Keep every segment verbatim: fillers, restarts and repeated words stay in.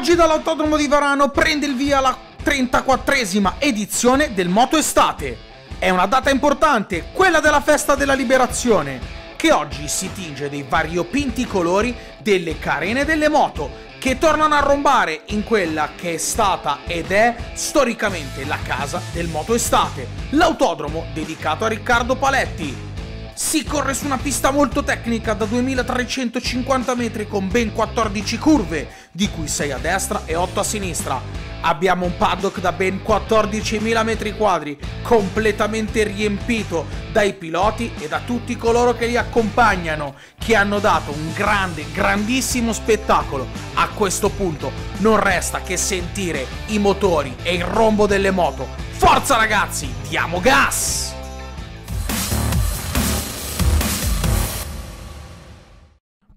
Oggi dall'autodromo di Varano prende il via la trentaquattresima edizione del Moto Estate. È una data importante, quella della festa della liberazione, che oggi si tinge dei variopinti colori delle carene delle moto, che tornano a rombare in quella che è stata ed è storicamente la casa del Moto Estate, l'autodromo dedicato a Riccardo Paletti. Si corre su una pista molto tecnica da duemilatrecentocinquanta metri con ben quattordici curve, di cui sei a destra e otto a sinistra. Abbiamo un paddock da ben quattordicimila metri quadri, completamente riempito dai piloti e da tutti coloro che li accompagnano, che hanno dato un grande, grandissimo spettacolo. A questo punto non resta che sentire i motori e il rombo delle moto. Forza ragazzi, diamo gas!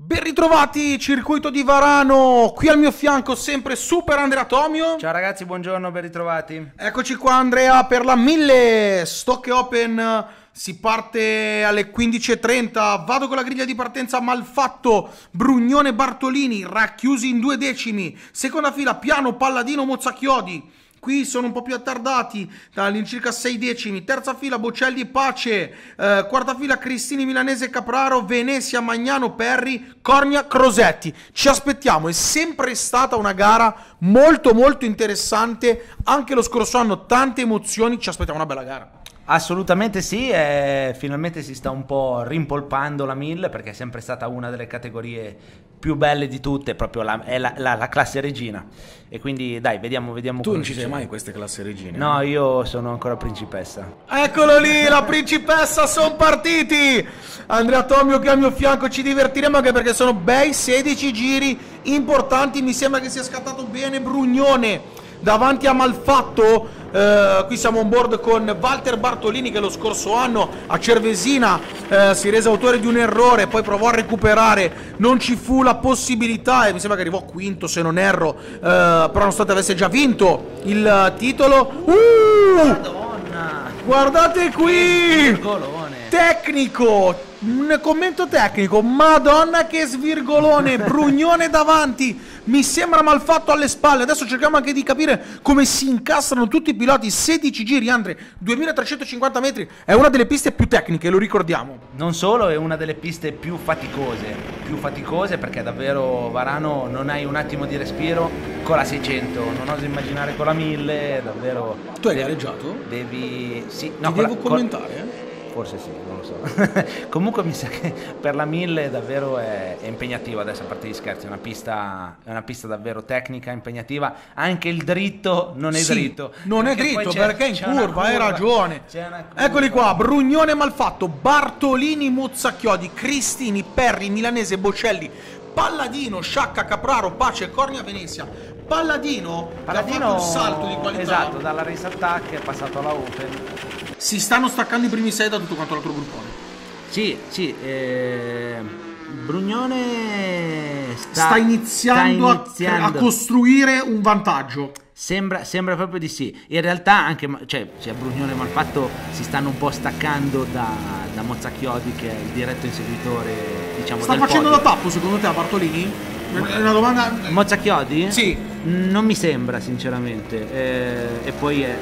Ben ritrovati, circuito di Varano, qui al mio fianco sempre Super Andrea Tomio. Ciao ragazzi, buongiorno, ben ritrovati. Eccoci qua Andrea per la mille Open, si parte alle quindici e trenta, vado con la griglia di partenza Malfatto, Brugnone, Bartolini, racchiusi in due decimi, seconda fila Piano, Palladino, Mozzacchiodi. Qui sono un po' più attardati, dall'incirca sei decimi. Terza fila Bocelli e Pace. Eh, quarta fila Cristini, Milanese, Capraro, Venezia, Magnano, Perri, Cornia, Crosetti. Ci aspettiamo, è sempre stata una gara molto molto interessante. Anche lo scorso anno tante emozioni, ci aspettiamo una bella gara. Assolutamente sì, e finalmente si sta un po' rimpolpando la mille, perché è sempre stata una delle categorie più belle di tutte, proprio la, è la, la, la classe regina, e quindi dai, vediamo vediamo. Tu non ci sei mai in queste classi regine? No, eh? Io sono ancora principessa. Eccolo lì, la principessa, sono partiti! Andrea Tomio che è al mio fianco, ci divertiremo anche perché sono bei sedici giri importanti, mi sembra che sia scattato bene Brugnone davanti a Malfatto. eh, qui siamo on board con Walter Bartolini, che lo scorso anno a Cervesina eh, si rese autore di un errore, poi provò a recuperare, non ci fu la possibilità e mi sembra che arrivò quinto se non erro, eh, però nonostante avesse già vinto il titolo. uh, Madonna, guardate qui, tecnico, un commento tecnico, Madonna che svirgolone, Brugnone davanti, mi sembra Malfatto alle spalle. Adesso cerchiamo anche di capire come si incastrano tutti i piloti. Sedici giri Andre, duemilatrecentocinquanta metri, è una delle piste più tecniche, lo ricordiamo. Non solo, è una delle piste più faticose, più faticose perché davvero Varano non hai un attimo di respiro con la seicento, non oso immaginare con la mille, davvero. Tu hai gareggiato? Devi... sì, no, ti devo la... commentare, eh? Forse sì, non lo so. Comunque mi sa che per la mille davvero è, è impegnativa. Adesso a parte gli scherzi, è una pista, è una pista davvero tecnica, impegnativa. Anche il dritto non è sì, dritto. Non perché è dritto perché è in curva, curva, hai ragione. Eccoli qua, Brugnone, Malfatto, Bartolini, Mozzacchiodi, Cristini, Perri, Milanese, Bocelli, Palladino, Sciacca, Capraro, Pace, Cornia, Venezia. Palladino, Palladino ha fatto un salto di qualità. Esatto, dalla Race Attack è passato alla Open. Si stanno staccando i primi sei da tutto quanto l'altro gruppone. Sì, sì. Eh, Brugnone sta, sta iniziando, sta iniziando. A, a costruire un vantaggio. Sembra, sembra proprio di sì. In realtà anche cioè, cioè Brugnone e Malfatto si stanno un po' staccando da, da Mozzacchiodi, che è il diretto inseguitore, diciamo. Sta facendo da tappo secondo te a Bartolini? È una domanda. Mozzacchiodi? Sì. Non mi sembra sinceramente. Eh, e poi è...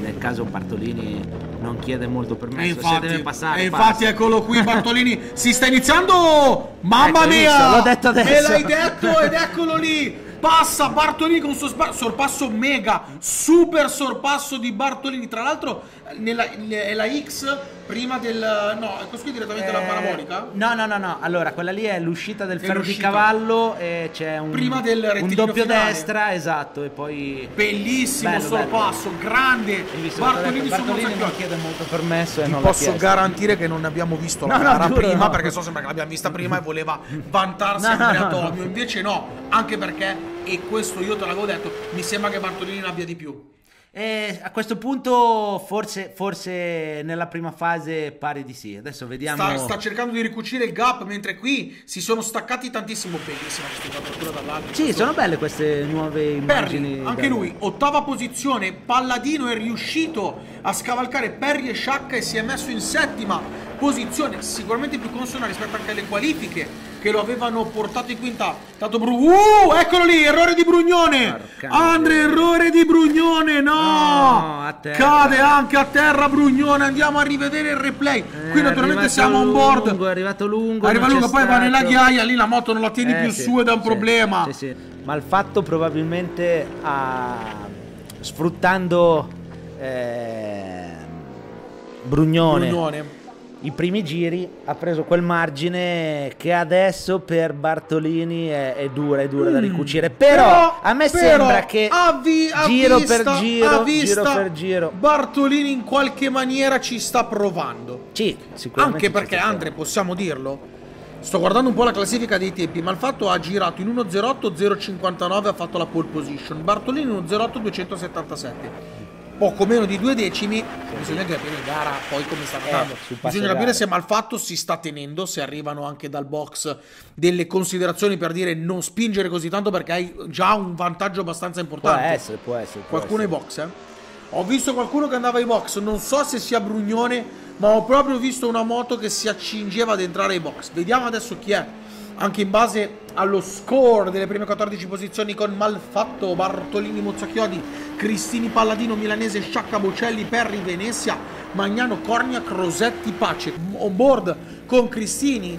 nel caso Bartolini non chiede molto permesso, infatti, se deve passare, e infatti passa. Eccolo qui Bartolini, si sta iniziando, mamma ecco, mia, l'ho detto adesso, me l'hai detto ed eccolo lì, passa Bartolini con un suo sorpasso mega, super sorpasso di Bartolini, tra l'altro è la X prima del... no, è così direttamente eh, la parabolica? No, no, no, no, allora quella lì è l'uscita del ferro di cavallo e c'è un, prima del un doppio finale. Destra, esatto, e poi... bellissimo bello, sorpasso, bello. Grande, Bartolini, Bartolini, Bartolini non chiede molto permesso e ti non posso garantire che non abbiamo visto la no, gara no, giuro, prima, no. Perché so sembra che l'abbiamo vista prima e voleva vantarsi no, Andrea no, Tomio, no. Invece no, anche perché... e questo io te l'avevo detto, mi sembra che Bartolini ne abbia di più. E a questo punto forse, forse nella prima fase pare di sì. Adesso vediamo. Sta, sta cercando di ricucire il gap, mentre qui si sono staccati tantissimo. Bellissima questa apertura dall'alto. Sì, questo... sono belle queste nuove immagini. Perri, anche lui, ottava posizione. Palladino è riuscito a scavalcare Perri e Sciacca e si è messo in settima. posizione sicuramente più consona rispetto anche alle qualifiche che lo avevano portato in quinta. Tanto Bru... Uh, eccolo lì, errore di Brugnone. Andre, errore di Brugnone, no, no, cade anche a terra Brugnone. Andiamo a rivedere il replay. eh, Qui naturalmente siamo lungo, on board. È arrivato lungo, arriva lungo, poi stato. va nella ghiaia. Lì la moto non la tieni eh, più sì, su ed è un sì, problema sì, sì. Malfatto probabilmente a... sfruttando eh, Brugnone, Brugnone i primi giri ha preso quel margine che adesso per Bartolini è, è dura, è dura mm. da ricucire. Però, però a me però, sembra che a vi, a giro, vista, per giro, vista, giro per giro Bartolini in qualche maniera ci sta provando. Sì, sicuramente. Anche perché Andre, possiamo dirlo, sto guardando un po' la classifica dei tempi. Malfatto ha girato in uno zero otto zero cinquantanove, ha fatto la pole position. Bartolini in uno zero otto duecentosettantasette, poco meno di due decimi. Bisogna capire in gara poi come sta andando. Eh, Bisogna capire se Malfatto si sta tenendo, se arrivano anche dal box delle considerazioni per dire non spingere così tanto perché hai già un vantaggio abbastanza importante. Può essere, può essere. Può qualcuno essere. ai box, eh? Ho visto qualcuno che andava ai box, non so se sia Brugnone, ma ho proprio visto una moto che si accingeva ad entrare ai box. Vediamo adesso chi è, anche in base allo score delle prime quattordici posizioni con Malfatto, Bartolini, Mozzacchiodi, Cristini, Palladino, Milanese, Sciacca, Bocelli, Perri, Venezia, Magnano, Cornia, Crosetti, Pace. On board con Cristini.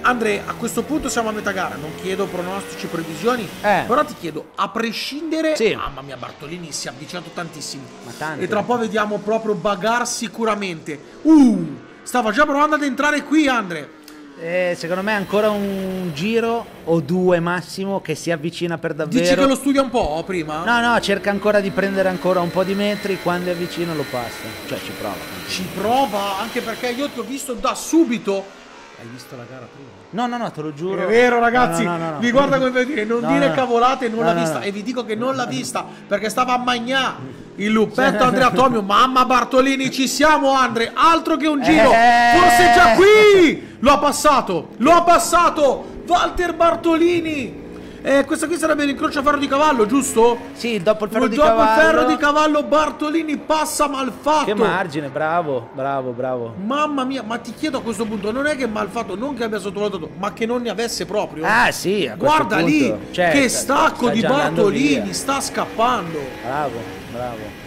Andre, a questo punto siamo a metà gara, non chiedo pronostici, previsioni, eh. però ti chiedo, a prescindere, sì. mamma mia, Bartolini si è avvicinato tantissimo. Ma tanto. E tra un po' vediamo proprio Bagar sicuramente. Uh, stava già provando ad entrare qui, Andre. Eh, secondo me ancora un giro o due massimo che si avvicina per davvero. Dici che lo studia un po' prima? No, no, cerca ancora di prendere ancora un po' di metri, quando è vicino lo passa, cioè ci prova. Ci prova, anche perché io ti ho visto da subito. Hai visto la gara prima? No, no, no, te lo giuro. È vero, ragazzi. No, no, no, no. Vi guarda come per dire: non no, dire no, cavolate, non no, l'ha no, vista. No. E vi dico che non l'ha vista perché stava a Magnà. Il luppetto Andrea Tomio. Mamma Bartolini, ci siamo, Andre. Altro che un giro. Eh. Forse già qui. Lo ha passato. Lo ha passato. Walter Bartolini. Eh, questo qui sarebbe l'incrocio a ferro di cavallo, giusto? Sì, dopo il ferro, di, dopo cavallo. Il ferro di cavallo Bartolini passa Malfatto. Che margine, bravo, bravo, bravo. Mamma mia, ma ti chiedo a questo punto, non è che Malfatto, non che abbia sottovalutato, ma che non ne avesse proprio. Ah sì, a guarda punto. lì, cioè, che stacco di Bartolini, sta scappando. Bravo, bravo.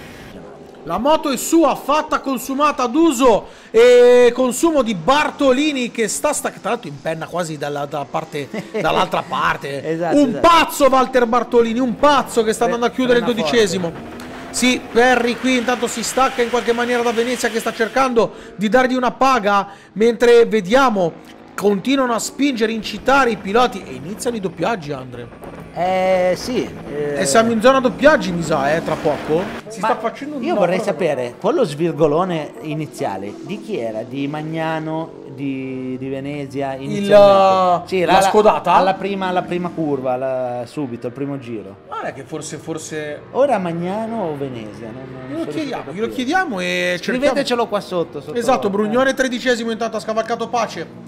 La moto è sua, fatta, consumata ad uso e consumo di Bartolini che sta staccato, tra l'altro in penna quasi dalla, dalla parte, dall'altra parte. Esatto, un esatto. pazzo Walter Bartolini, un pazzo che sta andando a chiudere il dodicesimo. Forte. Sì, Perri qui intanto si stacca in qualche maniera da Venezia che sta cercando di dargli una paga, mentre vediamo... Continuano a spingere, incitare i piloti e iniziano i doppiaggi, Andre. Eh sì. Eh... E siamo in zona doppiaggi, mi sa, eh, tra poco. Si Ma sta facendo un Io vorrei sapere, quello svirgolone iniziale, di chi era? Di Magnano, di, di Venezia? Il, sì, la, la scodata? Alla prima, alla prima curva, la, subito, al primo giro. Ma è che forse, forse... Ora Magnano o Venezia? Non, non glielo, chiediamo, glielo chiediamo e... Scrivetecelo qua sotto. sotto esatto, Brugnone eh. tredicesimo intanto ha scavalcato Pace.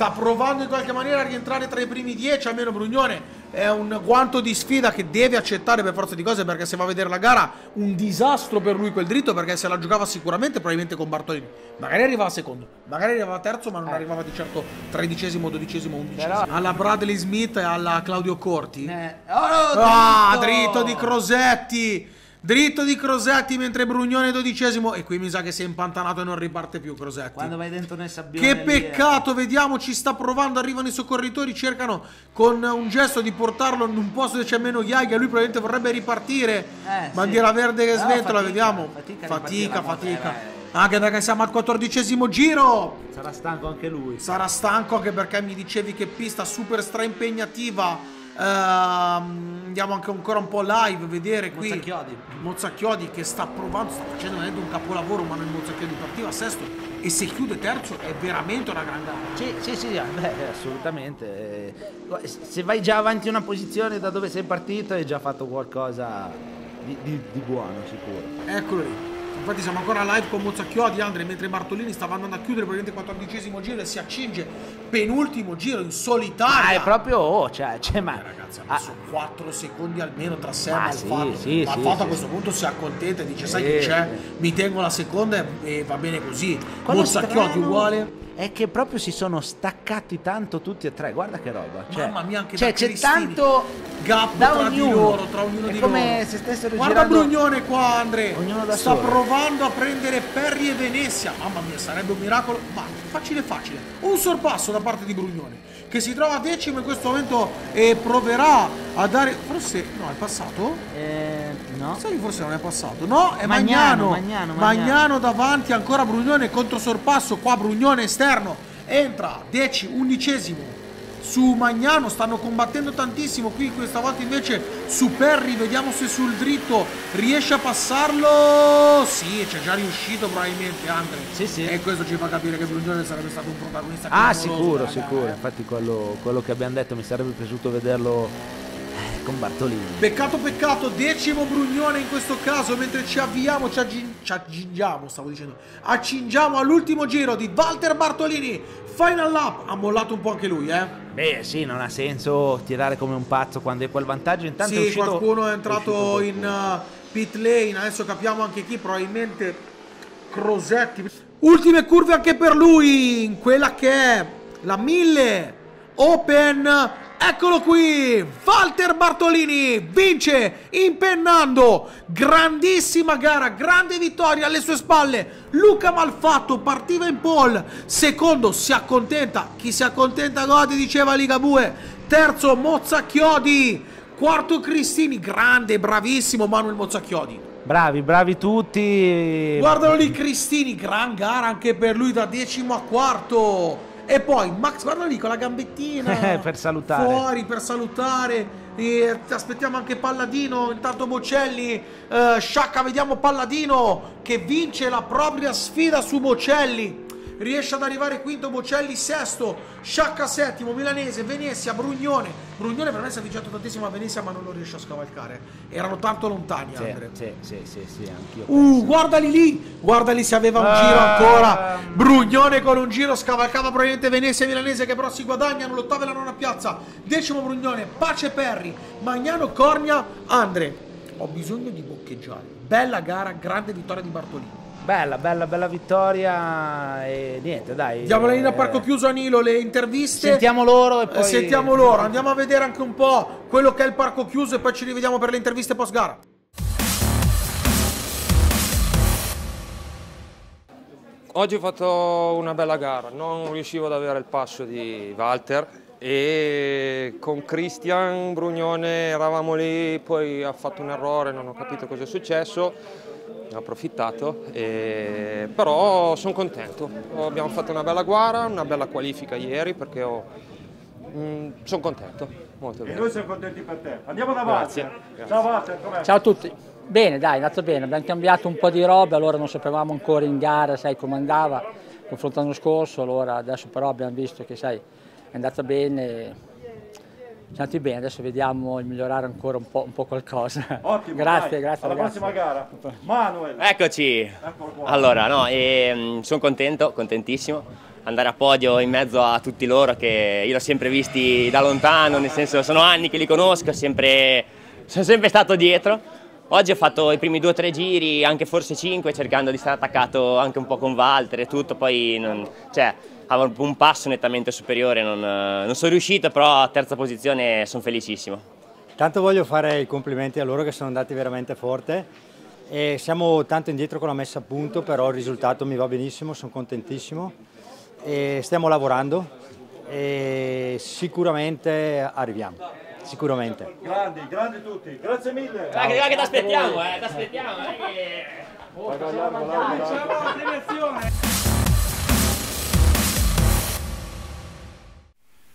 Sta provando in qualche maniera a rientrare tra i primi dieci, almeno Brugnone. È un guanto di sfida che deve accettare per forza di cose, perché se va a vedere la gara, un disastro per lui quel dritto, perché se la giocava sicuramente probabilmente con Bartolini. Magari arrivava secondo, magari arrivava terzo, ma non eh. arrivava di certo tredicesimo, dodicesimo, undicesimo. Però... Alla Bradley Smith e alla Claudio Corti. Eh. Oh, dritto. Ah, dritto di Crosetti! Dritto di Crosetti, mentre Brugnone è dodicesimo. E qui mi sa che si è impantanato e non riparte più Crosetti. Quando vai dentro nel sabbione. Che peccato, lì, eh. vediamo, ci sta provando. Arrivano i soccorritori, cercano con un gesto di portarlo in un posto dove c'è meno ghiaia. Lui probabilmente vorrebbe ripartire. eh, Bandiera sì. verde che no, sventola, fatica, vediamo. Fatica, fatica, fatica. Anche perché siamo al quattordicesimo giro. Sarà stanco anche lui. Sarà stanco anche perché mi dicevi che pista super stra impegnativa. Uh, andiamo anche ancora un po' live, vedere qui Mozzacchiodi. Mozzacchiodi che sta provando, sta facendo un capolavoro, ma non il Mozzacchiodi partiva sesto e se chiude terzo è veramente una gran gara. Sì, sì, sì, beh, assolutamente. Se vai già avanti una posizione da dove sei partito hai già fatto qualcosa di, di, di buono, sicuro. Eccolo lì. Infatti siamo ancora live con Mozzacchiodi, Andre, mentre Bartolini stava andando a chiudere probabilmente il quattordicesimo giro e si accinge penultimo giro in solitaria. Ma è proprio, oh, cioè, cioè, ma... ragazzi, ha messo ah, quattro secondi almeno tra sé e Malfatto. Sì, Malfatto sì, a questo sì. punto si accontenta e dice, sì, sai che c'è, sì. mi tengo la seconda e, e va bene così. Quello Mozzacchiodi uguale. È che proprio si sono staccati tanto tutti e tre, guarda che roba. Cioè, mamma mia, anche cioè, c'è tanto gap da tra ognuno. Di loro, tra ognuno è di come loro. Se stessero guarda girando... Brugnone qua, Andre. Ognuno da sta solo. Provando a prendere Perri e Venezia. Mamma mia, sarebbe un miracolo, ma facile facile. Un sorpasso da parte di Brugnone, che si trova a decimo in questo momento e proverà a dare... Forse... No, è passato? Eh, no. Sai che forse non è passato? No, è Magnano. Magnano, Magnano, Magnano. Magnano davanti, ancora Brugnone, controsorpasso. Qua Brugnone esterno, entra, decimo, undicesimo su Magnano, stanno combattendo tantissimo qui questa volta invece su Perri, vediamo se sul dritto riesce a passarlo. Sì, c'è già riuscito probabilmente Andre, sì, sì. e questo ci fa capire che Brugnone sarebbe stato un protagonista. Ah, sicuro, sicuro, eh. infatti quello, quello che abbiamo detto, mi sarebbe piaciuto vederlo con Bartolini. Peccato, peccato, decimo Brugnone in questo caso, mentre ci avviamo, ci, aggi ci accingiamo, stavo dicendo, accingiamo all'ultimo giro di Walter Bartolini, final lap, ha mollato un po' anche lui, eh. Beh sì, non ha senso tirare come un pazzo quando è quel vantaggio, intanto sì, è uscito, qualcuno è entrato è in uh, pit lane, adesso capiamo anche chi, probabilmente Crosetti. Ultime curve anche per lui, in quella che è la mille Open. Eccolo qui, Walter Bartolini vince impennando, grandissima gara, grande vittoria alle sue spalle. Luca Malfatto partiva in pole, secondo si accontenta, chi si accontenta gode, diceva Ligabue, terzo Mozzacchiodi, quarto Cristini, grande, bravissimo Manuel Mozzacchiodi. Bravi, bravi tutti. Guardalo lì Cristini, gran gara anche per lui da decimo a quarto. E poi Max, guarda lì con la gambettina per salutare. Fuori per salutare. E aspettiamo anche Palladino. Intanto Bocelli, eh, Sciacca, vediamo Palladino che vince la propria sfida su Bocelli. Riesce ad arrivare quinto, Bocelli sesto, Sciacca settimo, Milanese, Venezia, Brugnone. Brugnone per me si è avvicinato tantissimo a Venezia ma non lo riesce a scavalcare. Erano tanto lontani, sì, Andre. Sì, sì, sì, sì, anch'io. Uh, guardali lì, guardali se aveva un ah, giro ancora. Brugnone con un giro scavalcava probabilmente Venezia e Milanese che però si guadagnano l'ottava e la nona piazza. Decimo Brugnone, Pace Perri, Magnano, Cornia, Andre. Ho bisogno di boccheggiare. Bella gara, grande vittoria di Bartolini. Bella, bella, bella vittoria e niente, dai. Diamo la linea a parco chiuso a Nilo, le interviste. Sentiamo loro e poi... Sentiamo loro, andiamo a vedere anche un po' quello che è il parco chiuso e poi ci rivediamo per le interviste post gara. Oggi ho fatto una bella gara, non riuscivo ad avere il passo di Walter e con Christian Brugnone eravamo lì, poi ha fatto un errore, non ho capito cosa è successo. Ne ho approfittato, e... però sono contento, abbiamo fatto una bella gara, una bella qualifica ieri perché ho... mm, sono contento. Molto bene. E noi siamo contenti per te, andiamo da Walter. Grazie. Grazie. Ciao Walter, com'è? Ciao a tutti, bene dai, è andato bene, abbiamo cambiato un po' di roba, allora non sapevamo ancora in gara sai come andava, confronto all'anno scorso, allora adesso però abbiamo visto che sai è andata bene. Siamo andati bene, adesso vediamo di migliorare ancora un po', un po' qualcosa. Ottimo, grazie, dai. Grazie. Alla ragazzi. Prossima gara, Manuel. Eccoci. Allora, no, ehm, sono contento, contentissimo. Andare a podio in mezzo a tutti loro che io l'ho sempre visti da lontano, nel senso sono anni che li conosco, sempre, sono sempre stato dietro. Oggi ho fatto i primi due o tre giri, anche forse cinque, cercando di stare attaccato anche un po' con Walter e tutto, poi non, cioè, avevo un passo nettamente superiore, non, non sono riuscito, però a terza posizione sono felicissimo. Tanto voglio fare i complimenti a loro che sono andati veramente forte e siamo tanto indietro con la messa a punto, però il risultato mi va benissimo, sono contentissimo e stiamo lavorando e sicuramente arriviamo, sicuramente. Grandi, grandi tutti, grazie mille! Ma che ti aspettiamo, eh, ti aspettiamo! Eh. Oh, c'è la premiazione!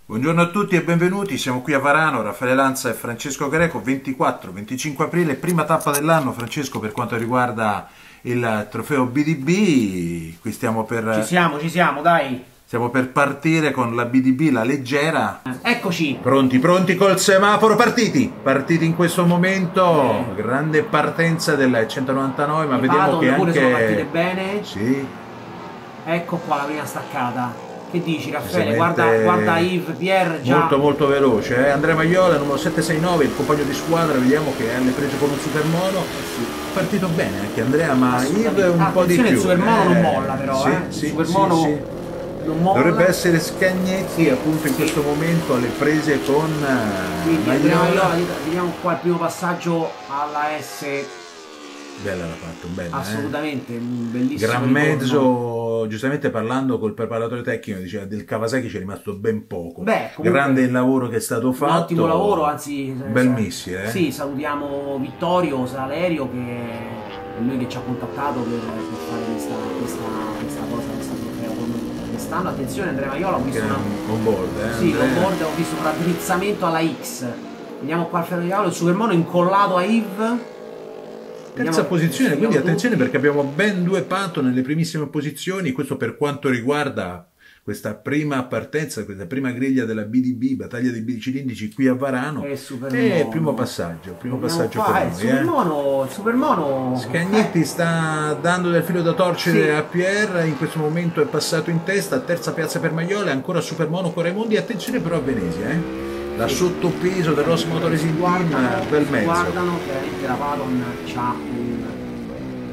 Buongiorno a tutti e benvenuti, siamo qui a Varano, Raffaele Lanza e Francesco Greco, ventiquattro venticinque aprile, prima tappa dell'anno. Francesco, per quanto riguarda il trofeo B D B, qui stiamo per... Ci siamo, ci siamo, dai! Siamo per partire con la B D B, la leggera. Eccoci! Pronti, pronti col semaforo, partiti! Partiti in questo momento, eh. grande partenza del centonovantanove, ma e vediamo Paton, che anche... sono partite bene. Sì. Ecco qua la prima staccata. Che dici, Raffaele? Guarda, guarda Yves, Pierre già... Molto, molto veloce, eh? Andrea Magliola, numero sette sei nove, il compagno di squadra, vediamo che ha le prese con un Supermono. Sì. Partito bene anche Andrea, ma Yves un ah, po' di più. Il Supermono eh. non molla però, sì, eh? Il sì, Supermono... Sì, sì. Dovrebbe essere Scagnetti sì, appunto in sì. questo momento alle prese con quindi Magliola. Vediamo qua il primo passaggio alla S. Bella l'ha fatto, bella assolutamente, eh? Un bellissimo gran ricordo. Mezzo, giustamente parlando col preparatore tecnico diceva del Kawasaki c'è rimasto ben poco. Beh, grande il lavoro che è stato fatto, un ottimo lavoro, anzi un bel missile, eh? Sì, salutiamo Vittorio Salario che è lui che ci ha contattato per, per fare questa, questa, questa cosa, questa quest'anno. Attenzione Andrea Magliola, ho visto una... on board, eh, sì, on board, ho visto un raddrizzamento alla X. Vediamo qua il ferro di cavolo, il Supermono incollato a Yves. Terza vediamo posizione, quindi attenzione tutti. Perché abbiamo ben due Paton nelle primissime posizioni, questo per quanto riguarda questa prima partenza, questa prima griglia della B D B, battaglia dei bicilindrici qui a Varano. E eh, primo passaggio, primo passaggio qua, per eh, noi. Supermono, eh. Supermono. Scagnetti eh. sta dando del filo da torcere sì. a Pierre, in questo momento è passato in testa, terza piazza per Magliola, ancora Supermono con Raimondi, attenzione però a Venezia, eh. da sì. sottopeso del Ross Motorising Team, bel mezzo. Guardano che la Paton c'ha un...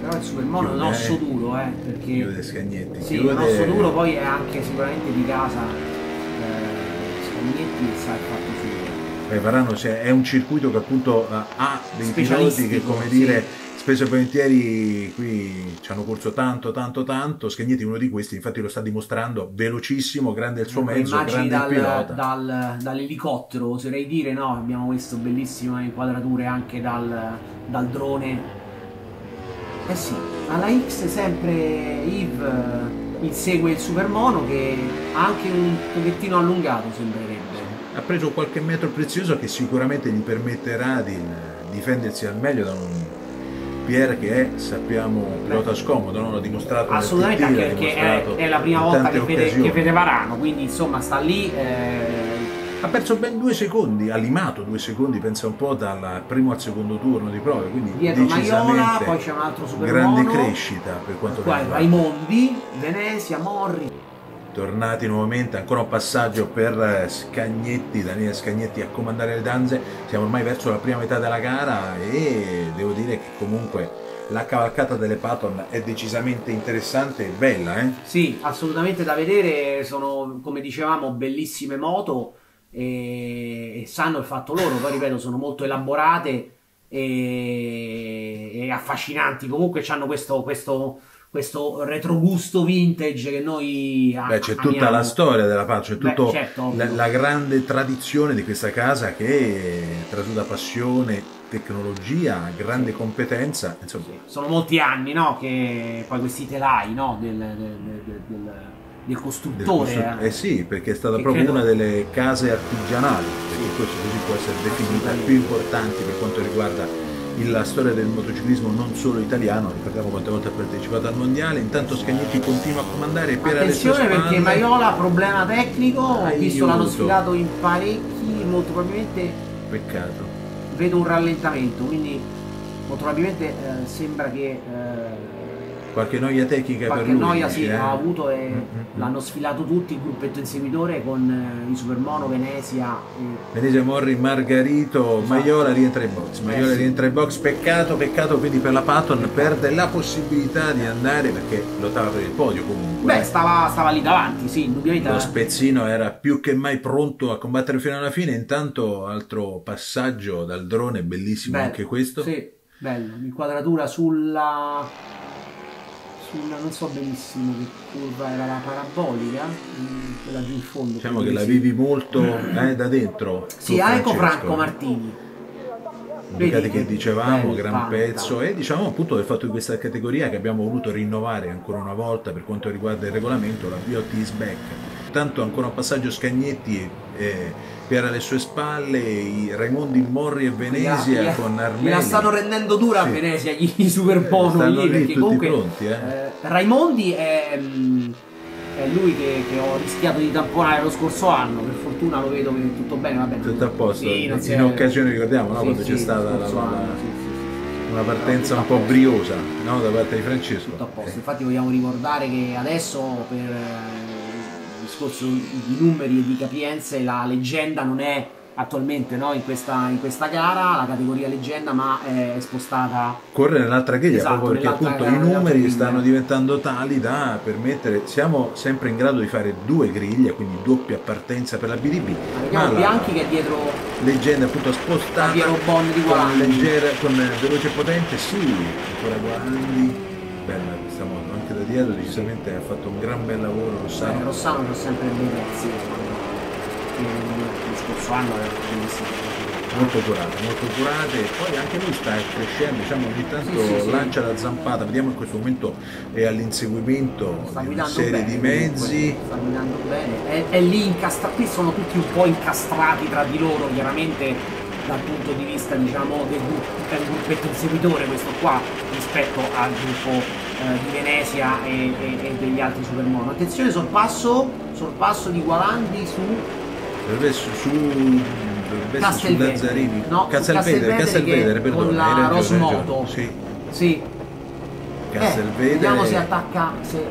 però il Supermono è un osso duro, eh, perché chiude Scagnetti, sì, chiude... un osso duro, poi è anche sicuramente di casa eh, Scagnetti sa il fatto suo. Eh, Varano cioè, è un circuito che appunto ha dei piloti che come sì. dire spesso e volentieri qui ci hanno corso tanto tanto tanto, Scagnetti è uno di questi, infatti lo sta dimostrando, velocissimo, grande il suo eh, mezzo, grande dal, il pilota. Dal, dall'elicottero oserei dire, no, abbiamo visto bellissime inquadrature anche dal, dal drone. Eh sì, alla X sempre Yves insegue il Supermono che ha anche un pochettino allungato sembrerebbe. Ha preso qualche metro prezioso che sicuramente gli permetterà di difendersi al meglio da un Pierre che è, sappiamo, pilota scomodo, non l'ha dimostrato. Assolutamente, anche perché è, è la prima volta che vede, che vede Varano, quindi insomma sta lì... Eh... Ha perso ben due secondi, ha limato due secondi, pensa un po', dal primo al secondo turno di prove, quindi dietro decisamente Magliola, poi c'è un altro Supermono, grande crescita per quanto riguarda Raimondi, Venezia, Morri. Tornati nuovamente, ancora un passaggio per Scagnetti, Daniele Scagnetti a comandare le danze, siamo ormai verso la prima metà della gara e devo dire che comunque la cavalcata delle Paton è decisamente interessante e bella, eh? Sì, assolutamente da vedere, sono come dicevamo bellissime moto, e sanno il fatto loro, poi ripeto sono molto elaborate e, e affascinanti, comunque hanno questo, questo, questo retrogusto vintage che noi beh, c'è tutta la storia della Pace, c'è tutta certo, la, la grande tradizione di questa casa che trasuda passione, tecnologia, grande competenza insomma. Sì, sono molti anni no, che poi questi telai no, del, del, del, del... del costruttore del costru eh sì, perché è stata proprio credo... una delle case artigianali, perché sì. questo così può essere definita più importante per quanto riguarda il, la storia del motociclismo non solo italiano, ricordiamo quante volte ha partecipato al mondiale. Intanto Scagnetti continua a comandare per attenzione perché Magliola problema tecnico, ah, ho visto l'hanno sfidato in parecchi, molto probabilmente peccato vedo un rallentamento, quindi molto probabilmente eh, sembra che eh, qualche noia tecnica qualche per lui qualche noia sì, eh? ha avuto e mm-hmm. l'hanno sfilato tutti il gruppetto inseguitore con eh, i Supermono, Venezia e... Venezia, Morri, Margarito esatto. Magliola rientra in box, Magliola eh, sì. rientra in box, peccato, peccato quindi per la Paton peccato. Perde la possibilità di andare perché lottava per il podio comunque. Beh eh. stava, stava lì davanti, sì, indubbiamente lo spezzino era più che mai pronto a combattere fino alla fine. Intanto altro passaggio dal drone, bellissimo bello. Anche questo sì, bello, l'inquadratura sulla... non so benissimo che curva era, la parabolica, quella giù in fondo. Diciamo che la vivi molto eh, da dentro. Sì, ecco Franco Martini. Indicati che dicevamo, bello, gran tanta. Pezzo. E diciamo appunto del fatto di questa categoria che abbiamo voluto rinnovare ancora una volta per quanto riguarda il regolamento, la B O T is back. Intanto ancora un passaggio Scagnetti eh, per alle sue spalle, i Raimondi, Morri e Venezia la, con Armelli. Me la stanno rendendo dura sì. a Venezia i Supermono eh, lì, perché tutti comunque pronti, eh. Eh, Raimondi è, è è lui che, che ho rischiato di tamponare lo scorso anno, per fortuna lo vedo che tutto bene, va bene. Tutto a posto, sì, in, in occasione ricordiamo, no? Sì, quando sì, c'è stata la, la, sì, sì, una partenza un po' briosa, no? Da parte di Francesco. Tutto a posto, infatti vogliamo ricordare che adesso per il discorso di numeri e di capienze la leggenda non è attualmente, no, in, questa, in questa gara la categoria leggenda, ma è spostata, corre nell'altra griglia, esatto, proprio perché appunto gara, i numeri stanno diventando tali da permettere, siamo sempre in grado di fare due griglie, quindi doppia partenza per la B D B, ma la Bianchi che è dietro leggenda appunto spostata di con leggera, con veloce e potente, sì, ancora Guarandi, bella questa moto anche da dietro, decisamente ha fatto un gran bel lavoro Rossano. Eh, Rossano che sempre in Venezia lo scorso anno molto curate, molto curate, e poi anche lui sta crescendo, diciamo ogni tanto sì, sì, lancia sì. la zampata, vediamo in questo momento è all'inseguimento di una serie bene, di mezzi, sta guidando bene, è, è lì incastrato, qui sono tutti un po' incastrati tra di loro, chiaramente dal punto di vista diciamo del, del gruppetto inseguitore, questo qua rispetto al gruppo di Venezia e, e, e degli altri Supermono. Attenzione, sorpasso, sorpasso di Gualandi su dovrebbe su, su, dovrebbe su Lazzarini, no, Castelvedere, Castelvedere, perdona, con la Rosmoto, sì, sì. Castelvedere, eh, vediamo se attacca, se,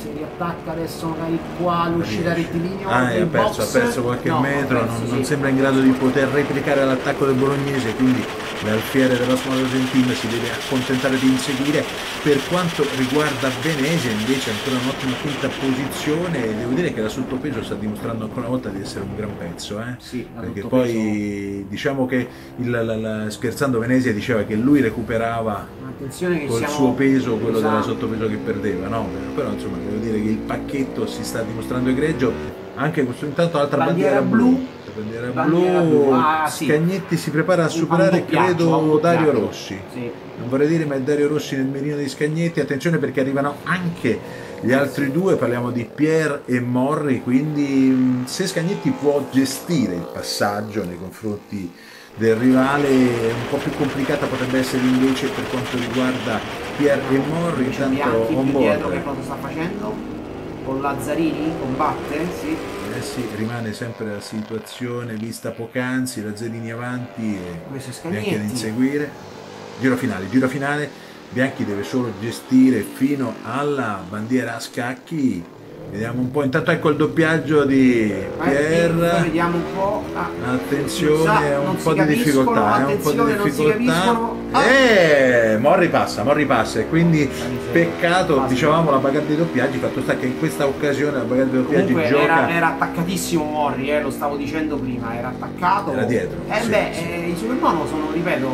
se riattacca adesso magari qua l'uscita rettilineo, ah, ha perso, ha perso qualche no, metro, perso, non, sì. non sembra in grado di poter replicare l'attacco del bolognese, quindi l'alfiere della squadra argentina si deve accontentare di inseguire. Per quanto riguarda Venezia invece ancora un'ottima quinta posizione, e devo dire che la sottopeso sta dimostrando ancora una volta di essere un gran pezzo, eh? Sì, perché poi diciamo che il, la, la, scherzando Venezia diceva che lui recuperava che col siamo... suo peso quello esatto. della sottopeso che perdeva, no? Però insomma devo dire che il pacchetto si sta dimostrando egregio. Anche questo intanto l'altra bandiera, bandiera blu, blu. Bandiera bandiera blu. blu. Ah, Scagnetti sì. si prepara a superare credo Dario Rossi, sì. non vorrei dire ma è Dario Rossi nel mirino di Scagnetti, attenzione perché arrivano anche gli altri due, parliamo di Pierre e Morri, quindi se Scagnetti può gestire il passaggio nei confronti del rivale un po' più complicata potrebbe essere invece per quanto riguarda Pierre no, e Morri, intanto on board. Che cosa sta facendo? Con Lazzarini combatte? Sì. Eh sì, rimane sempre la situazione vista poc'anzi, Lazzarini avanti e Bianchi ad inseguire. Giro finale, giro finale, Bianchi deve solo gestire fino alla bandiera a scacchi. Vediamo un po', intanto ecco il doppiaggio di Pierre. Vediamo un po'. Ah, attenzione, un po' di difficoltà, è un po' di difficoltà. Ah. Eh, Morri passa, Morri passa e quindi peccato, passa. Dicevamo la bagarre dei doppiaggi, fatto sta che in questa occasione la bagarre dei doppiaggi gioca. Era, era attaccatissimo Morri, eh, lo stavo dicendo prima, era attaccato. Era dietro. Eh sì, beh, sì. Eh, i Supermono sono, ripeto,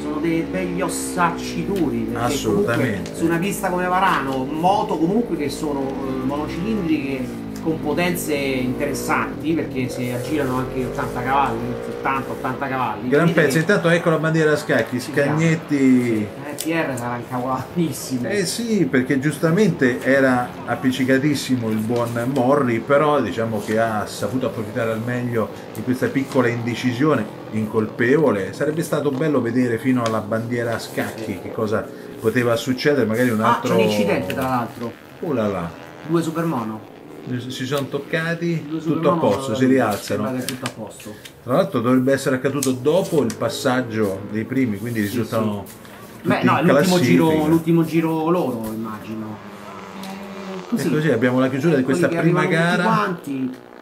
sono dei begli ossacci duri. Assolutamente. Su una pista come Varano, moto comunque che sono eh, monocilindriche con potenze interessanti perché si aggirano anche ottanta cavalli, settanta ottanta cavalli. Gran pezzo, intanto ecco la bandiera a scacchi, Scagnetti. Eh, Pierre sarà incavolatissimo. Eh sì, perché giustamente era appiccicatissimo il buon Morri, però diciamo che ha saputo approfittare al meglio di questa piccola indecisione incolpevole. Sarebbe stato bello vedere fino alla bandiera a scacchi che cosa poteva succedere, magari un altro... Ah, c'è un incidente tra l'altro. Oh là là. Due Supermono. Si sono toccati, tutto a posto, si rialzano. Tutto a posto. Tra l'altro dovrebbe essere accaduto dopo il passaggio dei primi, quindi sì, risultano sì. Beh, no, l'ultimo giro, l'ultimo giro loro, immagino. Così. E così abbiamo la chiusura di questa prima gara. Tutti quanti.